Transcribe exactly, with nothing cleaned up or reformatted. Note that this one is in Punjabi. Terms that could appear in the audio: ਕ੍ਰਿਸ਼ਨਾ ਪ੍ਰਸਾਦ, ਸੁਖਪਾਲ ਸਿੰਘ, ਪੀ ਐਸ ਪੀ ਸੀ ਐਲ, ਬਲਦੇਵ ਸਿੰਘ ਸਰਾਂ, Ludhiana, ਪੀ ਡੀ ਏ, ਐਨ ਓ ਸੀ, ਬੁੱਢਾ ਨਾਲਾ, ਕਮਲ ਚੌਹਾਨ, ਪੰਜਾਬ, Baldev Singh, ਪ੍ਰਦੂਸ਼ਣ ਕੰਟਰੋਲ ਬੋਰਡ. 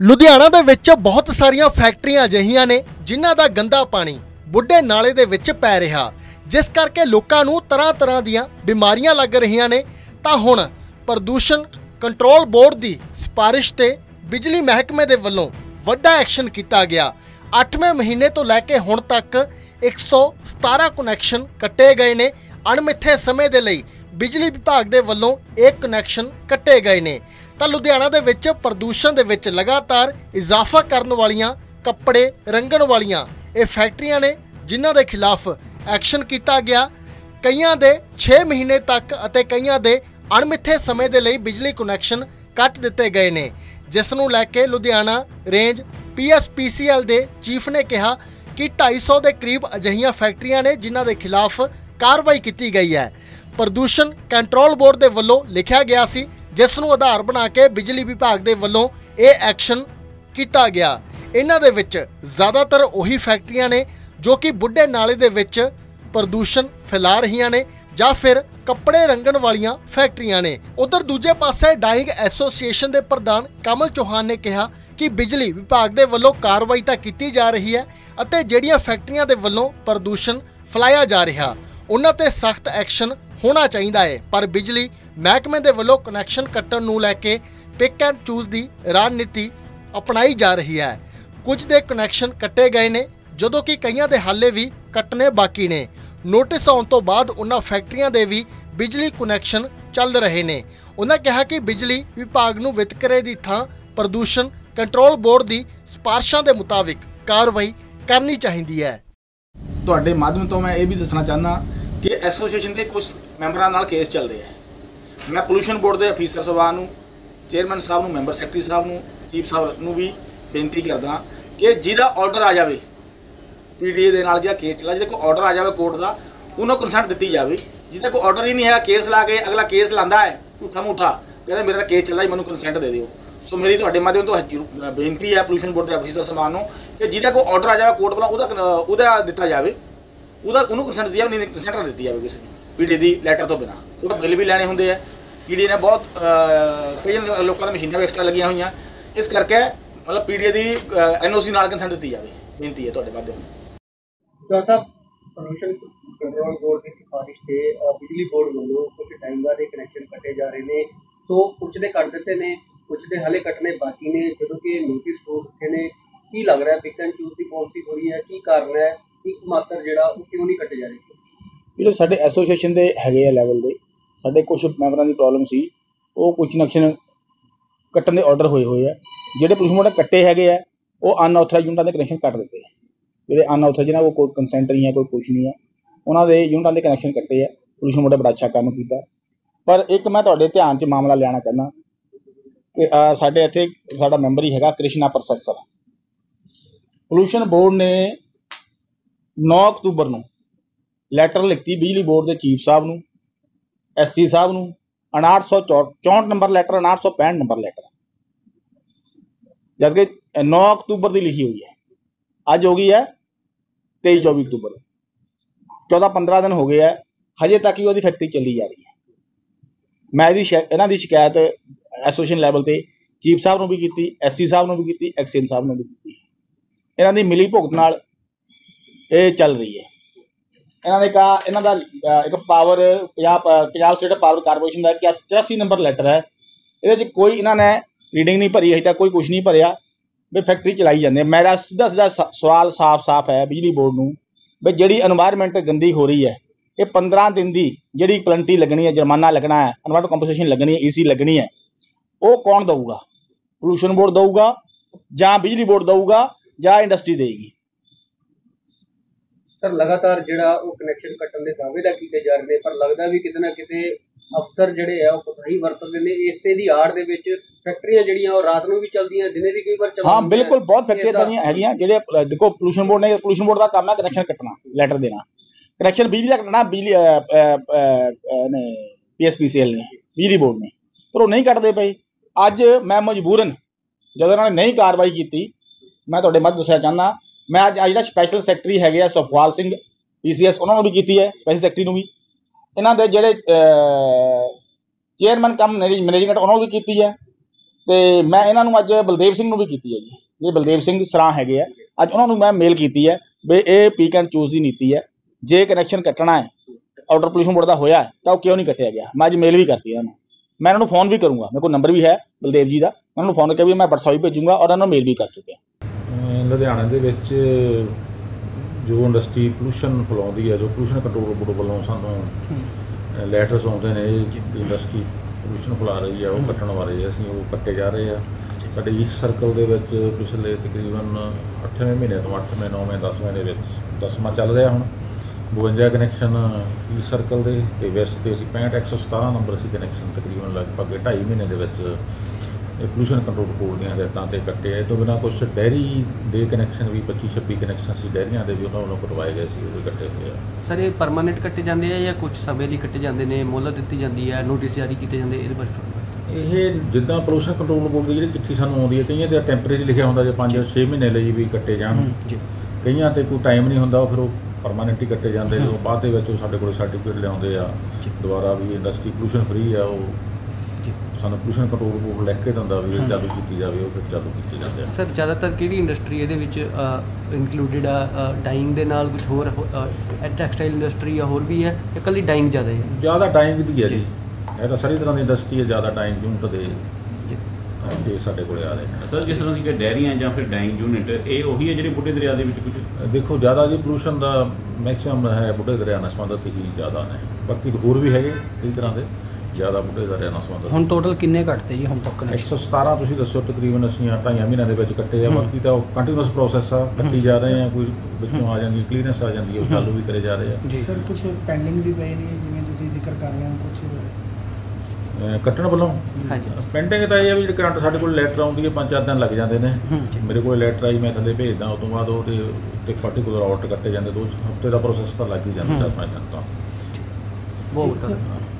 ਲੁਧਿਆਣਾ ਦੇ ਵਿੱਚ ਬਹੁਤ ਸਾਰੀਆਂ ਫੈਕਟਰੀਆਂ ਅਜਿਹੀਆਂ ਨੇ ਜਿਨ੍ਹਾਂ ਦਾ ਗੰਦਾ ਪਾਣੀ ਬੁੱਢੇ ਨਾਲੇ ਦੇ ਵਿੱਚ ਪੈ ਰਿਹਾ, ਜਿਸ ਕਰਕੇ ਲੋਕਾਂ ਨੂੰ ਤਰ੍ਹਾਂ ਤਰ੍ਹਾਂ ਦੀਆਂ ਬਿਮਾਰੀਆਂ ਲੱਗ ਰਹੀਆਂ ਨੇ। ਤਾਂ ਹੁਣ ਪ੍ਰਦੂਸ਼ਣ ਕੰਟਰੋਲ ਬੋਰਡ ਦੀ ਸਿਫਾਰਿਸ਼ ਤੇ ਬਿਜਲੀ ਮਹਿਕਮੇ ਦੇ ਵੱਲੋਂ ਵੱਡਾ ਐਕਸ਼ਨ ਕੀਤਾ ਗਿਆ। ਅੱਠਵੇਂ ਮਹੀਨੇ ਤੋਂ ਲੈ ਕੇ ਹੁਣ ਤੱਕ ਇੱਕ ਸੌ ਸਤਾਰਾਂ ਕਨੈਕਸ਼ਨ ਕੱਟੇ ਗਏ ਨੇ। ਅਣਮਿੱਥੇ ਸਮੇਂ ਦੇ ਲਈ ਬਿਜਲੀ ਵਿਭਾਗ ਦੇ ਵੱਲੋਂ ਇਹ ਕਨੈਕਸ਼ਨ ਕੱਟੇ ਗਏ ਨੇ। ਤਾਂ ਲੁਧਿਆਣਾ ਦੇ ਵਿੱਚ ਪ੍ਰਦੂਸ਼ਣ ਦੇ ਵਿੱਚ ਲਗਾਤਾਰ ਇਜ਼ਾਫਾ ਕਰਨ ਵਾਲੀਆਂ ਕੱਪੜੇ ਰੰਗਣ ਵਾਲੀਆਂ ਇਹ ਫੈਕਟਰੀਆਂ ਨੇ ਜਿਨ੍ਹਾਂ ਦੇ ਖਿਲਾਫ ਐਕਸ਼ਨ ਕੀਤਾ ਗਿਆ। ਕਈਆਂ ਦੇ ਛੇ ਮਹੀਨੇ ਤੱਕ ਅਤੇ ਕਈਆਂ ਦੇ ਅਣਮਿੱਥੇ ਸਮੇਂ ਦੇ ਲਈ ਬਿਜਲੀ ਕਨੈਕਸ਼ਨ ਕੱਟ ਦਿੱਤੇ ਗਏ ਨੇ, ਜਿਸ ਨੂੰ ਲੈ ਕੇ Ludhiana range ਪੀ ਐਸ ਪੀ ਸੀ ਐਲ ਦੇ ਚੀਫ ਨੇ ਕਿਹਾ ਕਿ ਢਾਈ ਸੌ ਦੇ ਕਰੀਬ ਅਜਿਹੀਆਂ ਫੈਕਟਰੀਆਂ ਨੇ ਜਿਨ੍ਹਾਂ ਦੇ ਖਿਲਾਫ ਕਾਰਵਾਈ ਕੀਤੀ ਗਈ ਹੈ। ਪ੍ਰਦੂਸ਼ਣ ਕੰਟਰੋਲ ਬੋਰਡ ਦੇ ਵੱਲੋਂ ਲਿਖਿਆ ਗਿਆ ਸੀ, ਜਿਸ ਨੂੰ ਆਧਾਰ ਬਣਾ ਕੇ ਬਿਜਲੀ ਵਿਭਾਗ ਦੇ ਵੱਲੋਂ ਇਹ ਐਕਸ਼ਨ ਕੀਤਾ ਗਿਆ। ਇਹਨਾਂ ਦੇ ਵਿੱਚ ਜ਼ਿਆਦਾਤਰ ਉਹੀ ਫੈਕਟਰੀਆਂ ਨੇ ਜੋ ਕਿ ਬੁੱਢੇ ਨਾਲੇ ਦੇ ਵਿੱਚ ਪ੍ਰਦੂਸ਼ਣ ਫੈਲਾ ਰਹੀਆਂ ਨੇ ਜਾਂ ਫਿਰ ਕੱਪੜੇ ਰੰਗਣ ਵਾਲੀਆਂ ਫੈਕਟਰੀਆਂ ਨੇ। ਉਧਰ ਦੂਜੇ ਪਾਸੇ ਡਾਇੰਗ ਐਸੋਸੀਏਸ਼ਨ ਦੇ ਪ੍ਰਧਾਨ ਕਮਲ ਚੌਹਾਨ ਨੇ ਕਿਹਾ ਕਿ ਬਿਜਲੀ ਵਿਭਾਗ ਦੇ ਵੱਲੋਂ ਕਾਰਵਾਈ ਤਾਂ ਕੀਤੀ ਜਾ ਰਹੀ ਹੈ ਅਤੇ ਜਿਹੜੀਆਂ ਫੈਕਟਰੀਆਂ ਦੇ ਵੱਲੋਂ ਪ੍ਰਦੂਸ਼ਣ ਫੈਲਾਇਆ ਜਾ ਰਿਹਾ ਉਹਨਾਂ ਤੇ ਸਖਤ ਐਕਸ਼ਨ ਹੋਣਾ ਚਾਹੀਦਾ ਹੈ, ਪਰ ਬਿਜਲੀ ਮਹਿਕਮੇ ਦੇ ਵੱਲੋਂ ਕਨੈਕਸ਼ਨ ਕੱਟਣ ਨੂੰ ਲੈ ਕੇ ਪਿਕ ਐਂਡ ਚੂਜ਼ ਦੀ ਰਣਨੀਤੀ ਅਪਣਾਈ ਜਾ ਰਹੀ ਹੈ। ਕੁਝ ਦੇ ਕਨੈਕਸ਼ਨ ਕੱਟੇ ਗਏ ਨੇ ਜਦੋਂ ਕਿ ਕਈਆਂ ਦੇ ਹਾਲੇ ਵੀ ਕੱਟਨੇ ਬਾਕੀ ਨੇ। ਨੋਟਿਸ ਆਉਣ ਤੋਂ ਬਾਅਦ ਉਹਨਾਂ ਫੈਕਟਰੀਆਂ ਦੇ ਵੀ ਬਿਜਲੀ ਕਨੈਕਸ਼ਨ ਚੱਲ ਰਹੇ ਨੇ। ਉਹਨਾਂ ਕਿਹਾ ਕਿ ਬਿਜਲੀ ਵਿਭਾਗ ਨੂੰ ਵਿਤਕਰੇ ਦੀ ਥਾਂ ਪ੍ਰਦੂਸ਼ਣ ਕੰਟਰੋਲ ਬੋਰਡ ਦੀ ਸਿਫਾਰਿਸ਼ਾਂ ਦੇ ਮੁਤਾਬਿਕ ਕਾਰਵਾਈ ਕਰਨੀ ਚਾਹੀਦੀ ਹੈ। ਤੁਹਾਡੇ ਮਾਧਿਅਮ ਤੋਂ ਮੈਂ ਇਹ ਵੀ ਦੱਸਣਾ ਚਾਹੁੰਦਾ ਕਿ ਐਸੋਸੀਏਸ਼ਨ ਦੇ ਕੁਝ ਮੈਂਬਰਾਂ ਨਾਲ ਕੇਸ ਚੱਲ ਰਿਹਾ ਹੈ। ਮੈਂ ਪੋਲਿਊਸ਼ਨ ਬੋਰਡ ਦੇ ਅਫੀਸਰ ਸਾਹਿਬਾਨ ਨੂੰ, ਚੇਅਰਮੈਨ ਸਾਹਿਬ ਨੂੰ, ਮੈਂਬਰ ਸੈਕਟਰੀ ਸਾਹਿਬ ਨੂੰ, ਚੀਫ ਸਾਹਿਬ ਨੂੰ ਵੀ ਬੇਨਤੀ ਕਰਦਾ ਕਿ ਜਿਹਦਾ ਆਰਡਰ ਆ ਜਾਵੇ ਪੀ ਡੀ ਏ ਦੇ ਨਾਲ ਜਿਹੜਾ ਕੇਸ ਚੱਲਾ, ਜਿਹਦੇ ਕੋਈ ਆਰਡਰ ਆ ਜਾਵੇ ਕੋਰਟ ਦਾ, ਉਹਨਾਂ ਨੂੰ ਕੰਸੈਂਟ ਦਿੱਤੀ ਜਾਵੇ। ਜਿਹਦਾ ਕੋਈ ਆਰਡਰ ਹੀ ਨਹੀਂ ਹੈ ਕੇਸ ਲਾ ਕੇ ਅਗਲਾ ਕੇਸ ਲਾਉਂਦਾ ਹੈ ਝੂਠਾ ਮੂਠਾ, ਕਹਿੰਦਾ ਮੇਰਾ ਤਾਂ ਕੇਸ ਚੱਲਦਾ ਜੀ ਮੈਨੂੰ ਕੰਸੈਂਟ ਦੇ ਦਿਓ। ਸੋ ਮੇਰੀ ਤੁਹਾਡੇ ਮਾਧਿਅਮ ਤੋਂ ਬੇਨਤੀ ਹੈ ਪੋਲਿਊਸ਼ਨ ਬੋਰਡ ਦੇ ਅਫੀਸਰ ਸਾਹਿਬਾਨ ਨੂੰ ਕਿ ਜਿਹਦਾ ਕੋਈ ਆਰਡਰ ਆ ਜਾਵੇ ਕੋਰਟ ਵੱਲੋਂ ਉਹਦਾ ਉਹਦਾ ਦਿੱਤਾ ਜਾਵੇ, ਉਹਦਾ ਉਹਨੂੰ ਕੰਸੈਂਟ ਦਿੱਤੀ ਜਾਵੇ, ਨਹੀਂ ਕੰਸੈਂਟ ਨਾ ਦਿੱਤੀ ਜਾਵੇ ਕਿਸੇ ਨੂੰ ਪੀ ਡੀ ਏ the letter ਤੋਂ ਬਿਨਾਂ। ਉਹਦਾ ਬਿੱਲ ਵੀ ਲੈਣੇ ਹੁੰਦੇ ਆ, ਪੀ ਡੀ ਏ ਨੇ ਬਹੁਤ ਕਈ ਲੋਕਾਂ ਦੀਆਂ ਮਸ਼ੀਨਾਂ ਵੀ ਐਕਸਟਰਾ ਲੱਗੀਆਂ ਹੋਈਆਂ, ਇਸ ਕਰਕੇ ਮਤਲਬ ਪੀ ਡੀ ਏ ਦੀ ਐਨ ਓ ਸੀ ਨਾਲ ਕੰਸੈਂਟ ਦਿੱਤੀ ਜਾਵੇ। ਬੇਨਤੀ ਹੈ ਤੁਹਾਡੇ ਮਾਧਿਅਮ ਤੋਂ। ਸਾਹਿਬ, ਪ੍ਰਦੂਸ਼ਣ ਕੰਟਰੋਲ ਬੋਰਡ ਦੀ ਸਿਫਾਰਿਸ਼ 'ਤੇ ਬਿਜਲੀ ਬੋਰਡ ਵੱਲੋਂ ਕੁਝ ਟਾਈਮ ਬਾਅਦ ਕਨੈਕਸ਼ਨ ਕੱਟੇ ਜਾ ਰਹੇ ਨੇ, ਸੋ ਕੁਝ ਦੇ ਕੱਟ ਦਿੱਤੇ ਨੇ, ਕੁਝ ਦੇ ਹਾਲੇ ਕੱਟਣੇ ਬਾਕੀ ਨੇ, ਜਦੋਂ ਕਿ ਨੋਟਿਸ ਹੋ ਚੁੱਕੇ ਨੇ। ਕੀ ਲੱਗ ਰਿਹਾ ਪਿਕ ਐਂਡ ਚੂਜ਼ ਦੀ ਪੋਲਿਸੀ ਹੋ ਰਹੀ ਹੈ? ਕੀ ਕਾਰਨ ਹੈ ਇੱਕ ਮਾਤਰ ਜਿਹੜਾ ਉਹ ਕਿਉਂ ਨਹੀਂ ਕੱਟੇ ਜਾ ਰਹੇ? ਜਿਹੜੇ ਸਾਡੇ ਐਸੋਸੀਏਸ਼ਨ ਦੇ ਹੈਗੇ ਆ ਲੈਵਲ ਦੇ, ਸਾਡੇ ਕੁਝ ਮੈਂਬਰਾਂ ਦੀ ਪ੍ਰੋਬਲਮ ਸੀ, ਉਹ ਕੁਝ ਕਨੈਕਸ਼ਨ ਕੱਟਣ ਦੇ ਆਰਡਰ ਹੋਏ ਹੋਏ ਆ। ਜਿਹੜੇ ਪੁਲਿਸ ਮੋਟਰ ਕੱਟੇ ਹੈਗੇ ਆ ਉਹ ਅਨਆਥੋਰਾਈਜ਼ ਯੂਨਿਟਾਂ ਦੇ ਕਨੈਕਸ਼ਨ ਕੱਟ ਦਿੱਤੇ ਆ। ਜਿਹੜੇ ਅਨਆਥੋਰਾਈਜ਼ ਨਾ, ਉਹ ਕੋਈ ਕੰਸੈਂਟ ਨਹੀਂ ਹੈ, ਕੋਈ ਕੁਛ ਨਹੀਂ ਹੈ, ਉਹਨਾਂ ਦੇ ਯੂਨਿਟਾਂ ਦੇ ਕਨੈਕਸ਼ਨ ਕੱਟੇ ਆ। ਪੁਲਿਸ ਮੋਟਰ ਬੜਾ ਅੱਛਾ ਕੰਮ ਕੀਤਾ, ਪਰ ਇੱਕ ਮੈਂ ਤੁਹਾਡੇ ਧਿਆਨ 'ਚ ਮਾਮਲਾ ਲਿਆਉਣਾ ਚਾਹੁੰਦਾ ਕਿ ਸਾਡੇ ਇੱਥੇ ਸਾਡਾ ਮੈਂਬਰ ਹੀ ਹੈਗਾ ਕ੍ਰਿਸ਼ਨਾ ਪ੍ਰਸਾਦ। ਪੋਲਿਊਸ਼ਨ ਬੋਰਡ ਨੇ ਨੌ ਅਕਤੂਬਰ ਨੂੰ ਲੈਟਰ ਲਿਖਤੀ ਬਿਜਲੀ ਬੋਰਡ ਦੇ ਚੀਫ ਸਾਹਿਬ ਨੂੰ, ਐਸ ਸੀ ਸਾਹਿਬ ਨੂੰ, ਅੱਠ ਸੌ ਚੌਂਹਠ ਨੰਬਰ ਲੈਟਰ, ਅੱਠ ਸੌ ਪੈਂਹਠ ਨੰਬਰ ਲੈਟਰ, ਜਦ ਕਿ ਨੌ ਅਕਤੂਬਰ ਦੀ ਲਿਖੀ ਹੋਈ ਹੈ। ਅੱਜ ਹੋ ਗਈ ਹੈ ਤੇਈ ਚੌਵੀ ਅਕਤੂਬਰ, ਚੌਦਾਂ ਪੰਦਰਾਂ ਦਿਨ ਹੋ ਗਏ ਹੈ, ਹਜੇ ਤੱਕ ਹੀ ਉਹਦੀ ਫੈਕਟਰੀ ਚੱਲੀ ਜਾ ਰਹੀ ਹੈ। ਮੈਂ ਇਹਦੀ ਇਹਨਾਂ ਦੀ ਸ਼ਿਕਾਇਤ ਐਸੋਸੀਏਸ਼ਨ ਲੈਵਲ ਤੇ ਚੀਫ ਸਾਹਿਬ ਨੂੰ ਵੀ ਕੀਤੀ, ਐਸ ਸੀ ਸਾਹਿਬ ਨੂੰ ਵੀ ਕੀਤੀ, ਐਕਸਚੇਂਜ ਸਾਹਿਬ ਨੂੰ ਵੀ ਕੀਤੀ। ਇਹਨਾਂ ਦੀ ਮਿਲੀ ਭੁਗਤ ਨਾਲ ਇਹ ਚੱਲ ਰਹੀ ਹੈ। ਇਹਨਾਂ ਨੇ ਕਹਾ, ਇਹਨਾਂ ਦਾ ਇੱਕ power ਪੰਜਾਬ ਪੰਜਾਬ state power corporation ਦਾ ਚੁਰਾਸੀ ਨੰਬਰ ਲੈਟਰ ਹੈ, ਇਹਦੇ 'ਚ ਕੋਈ ਇਹਨਾਂ ਨੇ ਰੀਡਿੰਗ ਨਹੀਂ ਭਰੀ, ਅਜੇ ਤੱਕ ਕੋਈ ਕੁਝ ਨਹੀਂ ਭਰਿਆ, ਵੀ ਫੈਕਟਰੀ ਚਲਾਈ ਜਾਂਦੇ। ਮੇਰਾ ਸਿੱਧਾ ਸਿੱਧਾ ਸਵਾਲ ਸਾਫ਼ ਸਾਫ਼ ਹੈ ਬਿਜਲੀ ਬੋਰਡ ਨੂੰ, ਵੀ ਜਿਹੜੀ ਇਨਵਾਇਰਮੈਂਟ ਗੰਦੀ ਹੋ ਰਹੀ ਹੈ, ਇਹ ਪੰਦਰਾਂ ਦਿਨ ਦੀ ਜਿਹੜੀ ਪਲੰਟੀ ਲੱਗਣੀ ਹੈ, ਜੁਰਮਾਨਾ ਲੱਗਣਾ ਹੈ, ਇਨਵਾਇਰਮੈਂਟ ਕੰਪਨਸੇਸ਼ਨ ਲੱਗਣੀ ਹੈ, ਈ ਸੀ ਲੱਗਣੀ ਹੈ, ਉਹ ਕੌਣ ਦਊਗਾ? ਪੋਲਿਊਸ਼ਨ ਬੋਰਡ ਦਊਗਾ ਜਾਂ ਬਿਜਲੀ ਬੋਰਡ ਦਊਗਾ ਜਾਂ ਇੰਡਸਟਰੀ ਦੇਗੀ? ਸਰ, ਲਗਾਤਾਰ ਜਿਹੜਾ ਉਹ ਕਨੈਕਸ਼ਨ ਕੱਟਣ ਦੇ ਦਾਅਵੇ ਦਾ ਕੀਤੇ ਜਾ ਰਹੇ ਨੇ, ਪਰ ਲੱਗਦਾ ਵੀ ਕਿਤੇ ਨਾ ਕਿਤੇ ਅਫਸਰ ਜਿਹੜੇ ਆ ਉਹ ਪਤਾਹੀ ਵਰਤਦੇ ਨੇ। ਇਸੇ ਦੀ ਆੜ ਦੇ ਵਿੱਚ ਫੈਕਟਰੀਆਂ ਜਿਹੜੀਆਂ ਉਹ ਰਾਤ ਨੂੰ ਵੀ ਚੱਲਦੀਆਂ, ਦਿਨੇ ਵੀ ਕਈ ਵਾਰ ਚੱਲਦੀਆਂ। ਹਾਂ ਬਿਲਕੁਲ, ਬਹੁਤ ਫੈਕਟਰੀਆਂ ਤਾਂ ਹੈਗੀਆਂ ਜਿਹੜੇ ਦੇਖੋ ਪੋਲਿਊਸ਼ਨ ਬੋਰਡ ਨੇ, ਪੋਲਿਊਸ਼ਨ ਬੋਰਡ ਦਾ ਕੰਮ ਹੈ ਕਨੈਕਸ਼ਨ ਕੱਟਣਾ, ਲੈਟਰ ਦੇਣਾ, ਕਨੈਕਸ਼ਨ ਬਿਜਲੀ ਦਾ ਕੱਟਣਾ, ਬਿਜਲੀ ਨੇ ਪੀ ਐਸ ਪੀ ਸੀ ਐਲ ਨੇ, ਬਿਜਲੀ ਬੋਰਡ ਨੇ, ਪਰ ਉਹ ਨਹੀਂ ਕੱਟਦੇ ਪਏ। ਅੱਜ ਮੈਂ ਮਜਬੂਰਨ ਜਦੋਂ ਇਹਨਾਂ ਨੇ ਨਹੀਂ ਕਾਰਵਾਈ ਕੀਤੀ, ਮੈਂ ਤੁਹਾਡੇ ਮੱਧ ਦੱਸਣਾ ਚਾਹੁੰਦਾ, ਮੈਂ ਅੱਜ ਜਿਹੜਾ ਸਪੈਸ਼ਲ ਸੈਕਟਰੀ ਹੈਗੇ ਆ ਸੁਖਪਾਲ ਸਿੰਘ P C S, ਉਹਨਾਂ ਨੂੰ ਵੀ ਕੀਤੀ ਹੈ, ਸਪੈਸ਼ਲ ਸੈਕਟਰੀ ਨੂੰ ਵੀ, ਇਹਨਾਂ ਦੇ ਜਿਹੜੇ ਚੇਅਰਮੈਨ ਕਮ ਮੈਨੇਜਮੈਂਟ ਉਹਨਾਂ ਨੂੰ ਵੀ ਕੀਤੀ ਹੈ, ਤੇ ਮੈਂ ਇਹਨਾਂ ਨੂੰ ਅੱਜ ਬਲਦੇਵ ਸਿੰਘ ਨੂੰ ਵੀ ਕੀਤੀ ਹੈ ਜੀ, ਇਹ ਬਲਦੇਵ ਸਿੰਘ ਸਰਾਂ ਹੈਗੇ ਆ, ਅੱਜ ਉਹਨਾਂ ਨੂੰ ਮੈਂ ਮੇਲ ਕੀਤੀ ਹੈ ਵੀ ਇਹ ਪੀਕ ਐਂਡ ਚੂਜ਼ ਦੀ ਨੀਤੀ ਹੈ, ਜੇ ਕਨੈਕਸ਼ਨ ਕੱਟਣਾ ਹੈ ਆਊਟਰ ਪੋਲਿਊਸ਼ਨ ਬੋਰਡ ਦਾ ਹੋਇਆ ਤਾਂ ਉਹ ਕਿਉਂ ਨਹੀਂ ਕੱਟਿਆ ਗਿਆ। ਮੈਂ ਅੱਜ ਮੇਲ ਵੀ ਕਰਤੀ ਇਹਨਾਂ ਨੂੰ, मैं उन्होंने फोन भी करूंगा, मेरे को नंबर भी है बलदेव जी का, मैं उन्होंने फोन करके भी मैं व्हाट्सएप भेजूंगा और उन्होंने मेल भी कर चुके हैं। लुधियाना दे विच जो इंडस्ट्री पोल्यूशन फैलाउंदी है, जो पोल्यूशन कंट्रोल बोर्ड वालों सानू लैटर्स आउंदे ने इंडस्ट्री पोल्यूशन फैला रही है, वो कट्टण वाले असीं वो कट्टे जा रहे हैं। साडे इस सर्कल दे विच पिछले तकरीबन अठवें महीने तो अठवें नौवें दसवें दे विच दसवां चल रहा हुण बवंजा कनैक्शन ईस्ट सर्कल दे ते वैस्ट ते असीं पैंसठ एक सौ सतारह नंबर सी कनैक्शन तकरीबन लगभग ढाई महीने दे विच पोल्यूशन कंट्रोल बोर्ड दीआं हिदायतां ते कट्टे। इस तो बिना कुछ डेयरी दे कनैक्शन भी पच्ची छब्बी कनैक्शन सी डेयरियां दे भी उन्हां नूं कटवाए गए सी, उह कट्टे होए आ। सर इह परमानेंट कट्टे जांदे आ जां कुछ समय लई कट्टे जांदे ने, मोहलत दित्ती जांदी है, नोटिस जारी कीते जांदे, इहदे बारे इह जिद्दां पोल्यूशन कंट्रोल बोर्ड दी जिहड़ी चिट्ठी सानूं आउंदी है कईआं ते टैंपरेरी लिखिआ हुंदा जे पंज छे महीने लई भी कट्टे जाण, कईआं ते कोई टाइम नहीं हुंदा, फिर उह परमानेंट ही कट्टे जाते हैं। बाद को सर्टिफिकेट लिया दोबारा भी इंडस्ट्री पोल्यूशन फ्री है, वो सू पोल्यूशन कंट्रोल बोर्ड लिख के दिता भी चालू की जाए, फिर चालू की जाती है। सर ज़्यादातर कि इंडस्ट्री ये इंकलूडिड आ, डाइंग के नाल कुछ होर टैक्सटाइल इंडस्ट्री या होर भी है, कल डाइंग ज़्यादा है, ज़्यादा डाइंग की है जी, है सारी तरह की इंडस्ट्री है, ज़्यादा डाइंग यूनिट के सर जिस तरह की डेयरियाँ या फिर डाइंग यूनिट ये वही है जी। बुढ़े दरिया के देखो ज़्यादा जी पोल्यूशन का मैक्सीम है, बुढ़े दरिया नाल संबंधित ही ज़्यादा ने, बाकी होर भी है कई तरह के, ज़्यादा बुढ़े दरिया नाल संबंधित। हम टोटल किन्ने कट्टे जी हम तक? एक सौ सतारह तुसीं दस्सो तकरीबन असीं ढाई महीनों के कट्टे आ, बाकी तो कंटीन्यूअस प्रोसैस आ, कट्टी जा रहे हैं, कोई बच्चों आ जाती क्लीयरेंस आ जाती है, चालू भी करे जा रहे हैं। सर कुछ पेंडिंग भी पे ने जिवें तुसीं जिक्र कर रहे हो, कुछ कट्टण वालों पेंडिंग तो यह भी करंट साढ़े को लैटर आती है, पाँच चार दिन लग जाते हैं, मेरे को लैटर आई मैं थले भेजदा, उस तो बाद पर्टिकुलर ऑर्डर कट्टे जाते, दो हफ्ते का प्रोसैस तो लग ही जाता चार पाँच दिन। तो